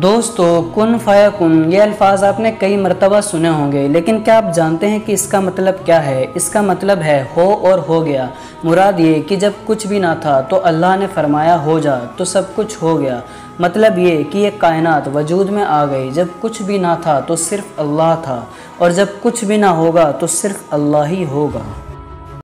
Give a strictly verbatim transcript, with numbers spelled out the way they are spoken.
दोस्तों कुन फाया कुन ये अल्फाज आपने कई मरतबा सुने होंगे, लेकिन क्या आप जानते हैं कि इसका मतलब क्या है? इसका मतलब है हो और हो गया। मुराद ये कि जब कुछ भी ना था तो अल्लाह ने फरमाया हो जा, तो सब कुछ हो गया। मतलब ये कि ये कायनात वजूद में आ गई। जब कुछ भी ना था तो सिर्फ़ अल्लाह था, और जब कुछ भी ना होगा तो सिर्फ़ अल्लाह ही होगा।